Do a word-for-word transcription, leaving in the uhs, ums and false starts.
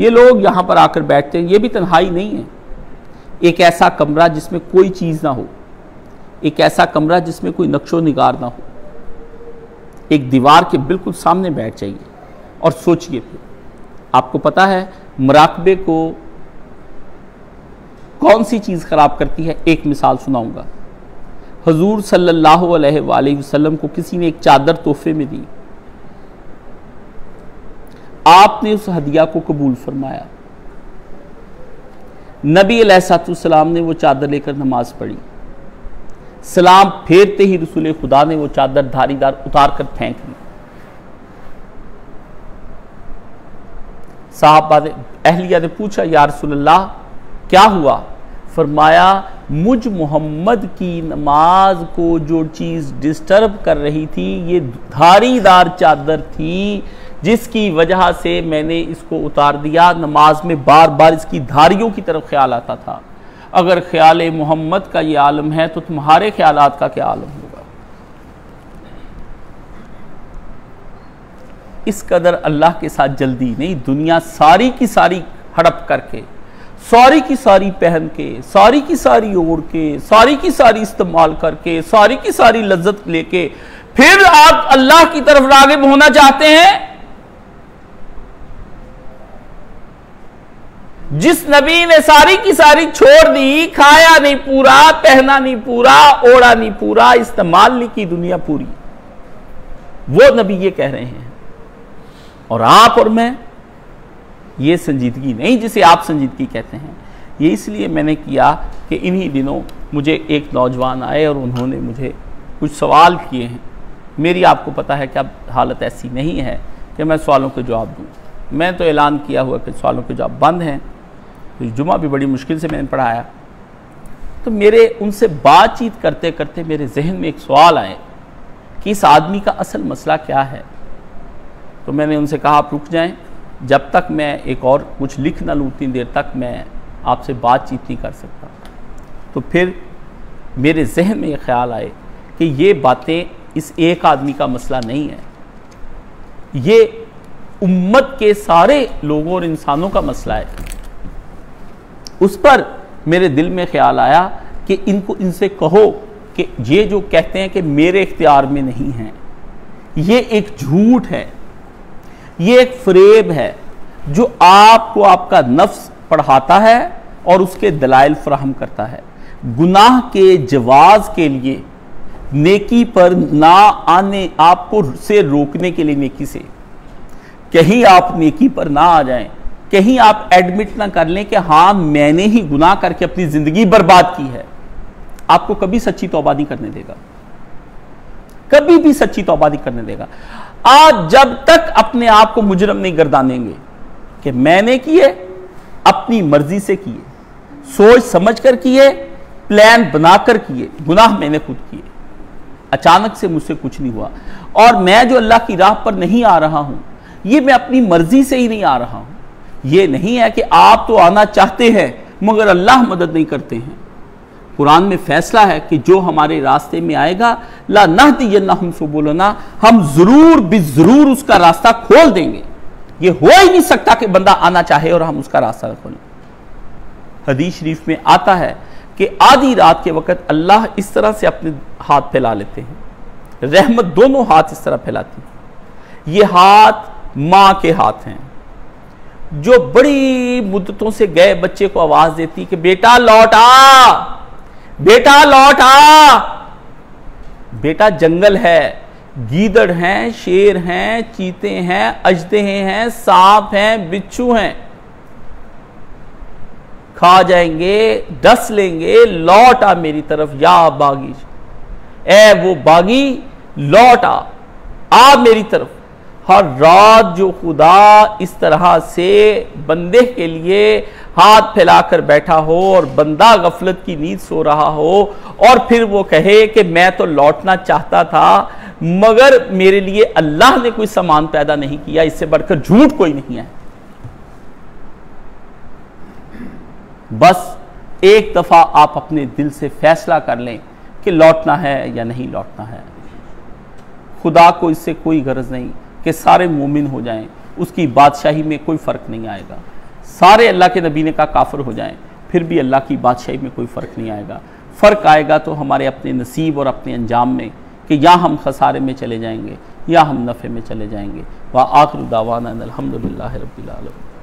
ये लोग यहाँ पर आकर बैठते हैं। ये भी तन्हाई नहीं है, एक ऐसा कमरा जिसमें कोई चीज़ ना हो, एक ऐसा कमरा जिसमें कोई नक्शो निगार ना हो, एक दीवार के बिल्कुल सामने बैठ जाइए और सोचिए। फिर आपको पता है मुराकबे को कौन सी चीज़ ख़राब करती है। एक मिसाल सुनाऊंगा। हुजूर सल्लल्लाहु अलैहि वसल्लम को किसी ने एक चादर तोहफे में दी, आपने उस हदिया को कबूल फरमाया। नबी अलैहिस्सलाम ने वो चादर लेकर नमाज पढ़ी, सलाम फेरते ही रसूल खुदा ने वो चादर धारीदार उतार कर फेंक दी। साहब अहलिया ने पूछा, या रसूलल्लाह क्या हुआ? फरमाया, मुझ मोहम्मद की नमाज को जो चीज़ डिस्टर्ब कर रही थी ये धारीदार चादर थी, जिसकी वजह से मैंने इसको उतार दिया। नमाज में बार बार इसकी धारियों की तरफ ख्याल आता था। अगर ख्याल मोहम्मद का ये आलम है तो तुम्हारे ख्यालात का क्या आलम होगा। इस कदर अल्लाह के साथ जल्दी नहीं, दुनिया सारी की सारी हड़प करके, सारी की सारी पहन के, सारी की सारी ओढ़ के, सारी की सारी इस्तेमाल करके, सारी की सारी लज्जत लेके, फिर आप अल्लाह की तरफ राग़िब होना चाहते हैं। जिस नबी ने सारी की सारी छोड़ दी, खाया नहीं पूरा, पहना नहीं पूरा, ओढ़ा नहीं पूरा, इस्तेमाल नहीं की दुनिया पूरी, वो नबी ये कह रहे हैं। और आप और मैं, ये संजीदगी नहीं जिसे आप संजीदगी कहते हैं। ये इसलिए मैंने किया कि इन्हीं दिनों मुझे एक नौजवान आए और उन्होंने मुझे कुछ सवाल किए हैं। मेरी आपको पता है कि अब हालत ऐसी नहीं है कि मैं सवालों के जवाब दूं। मैं तो ऐलान किया हुआ कि सवालों के जवाब बंद हैं। तो जुमा भी बड़ी मुश्किल से मैंने पढ़ाया। तो मेरे उनसे बातचीत करते करते मेरे जहन में एक सवाल आए कि इस आदमी का असल मसला क्या है। तो मैंने उनसे कहा, आप रुक जाएं, जब तक मैं एक और कुछ लिख ना लूँ उतनी देर तक मैं आपसे बातचीत नहीं कर सकता। तो फिर मेरे जहन में ये ख्याल आए कि ये बातें इस एक आदमी का मसला नहीं है, ये उम्मत के सारे लोगों और इंसानों का मसला है। उस पर मेरे दिल में ख्याल आया कि इनको इनसे कहो कि ये जो कहते हैं कि मेरे इख्तियार में नहीं है, ये एक झूठ है, ये एक फ्रेब है जो आपको आपका नफ्स पढ़ाता है और उसके दलाइल फराहम करता है। गुनाह के जवाज के लिए, नेकी पर ना आने आपको से रोकने के लिए, नेकी से कहीं आप नेकी पर ना आ जाएं, कहीं आप एडमिट ना कर लें कि हाँ मैंने ही गुनाह करके अपनी ज़िंदगी बर्बाद की है। आपको कभी सच्ची तौबा नहीं करने देगा, कभी भी सच्ची तौबा नहीं करने देगा। आज जब तक अपने आप को मुजरम नहीं गर्दानेंगे कि मैंने किए, अपनी मर्जी से किए, सोच समझ कर किए, प्लान बनाकर किए, गुनाह मैंने खुद किए, अचानक से मुझसे कुछ नहीं हुआ, और मैं जो अल्लाह की राह पर नहीं आ रहा हूं ये मैं अपनी मर्जी से ही नहीं आ रहा हूं। ये नहीं है कि आप तो आना चाहते हैं मगर अल्लाह मदद नहीं करते हैं। कुरान में फैसला है कि जो हमारे रास्ते में आएगा ला नहदियन्नहुम सुबुलना, हम जरूर बिजरूर उसका रास्ता खोल देंगे। ये हो ही नहीं सकता कि बंदा आना चाहे और हम उसका रास्ता न खोलें। हदीस शरीफ में आता है कि आधी रात के वक़्त अल्लाह इस तरह से अपने हाथ फैला लेते हैं, रहमत दोनों हाथ इस तरह फैलाती है। ये हाथ माँ के हाथ हैं जो बड़ी मुद्दतों से गए बच्चे को आवाज़ देती कि बेटा लौट आ, बेटा लौट आ। बेटा जंगल है, गीदड़ हैं, शेर हैं, चीते हैं, अजदेहे हैं, सांप हैं, बिच्छू हैं, खा जाएंगे, डस लेंगे, लौट आ मेरी तरफ या बागी, ऐ वो बागी लौट आ, आ मेरी तरफ। हर रात जो खुदा इस तरह से बंदे के लिए हाथ फैलाकर बैठा हो और बंदा गफलत की नींद सो रहा हो और फिर वो कहे कि मैं तो लौटना चाहता था मगर मेरे लिए अल्लाह ने कोई सामान पैदा नहीं किया, इससे बढ़कर झूठ कोई नहीं है। बस एक दफ़ा आप अपने दिल से फैसला कर लें कि लौटना है या नहीं लौटना है। खुदा को इससे कोई गरज नहीं कि सारे मोमिन हो जाएं, उसकी बादशाही में कोई फ़र्क नहीं आएगा। सारे अल्लाह के नबी ने कहा काफिर हो जाएं, फिर भी अल्लाह की बादशाही में कोई फ़र्क नहीं आएगा। फ़र्क आएगा तो हमारे अपने नसीब और अपने अंजाम में, कि या हम खसारे में चले जाएंगे या हम नफ़े में चले जाएंगे। व आखिर दावाना अल्हम्दुलिल्लाह रब्बिल आलमीन।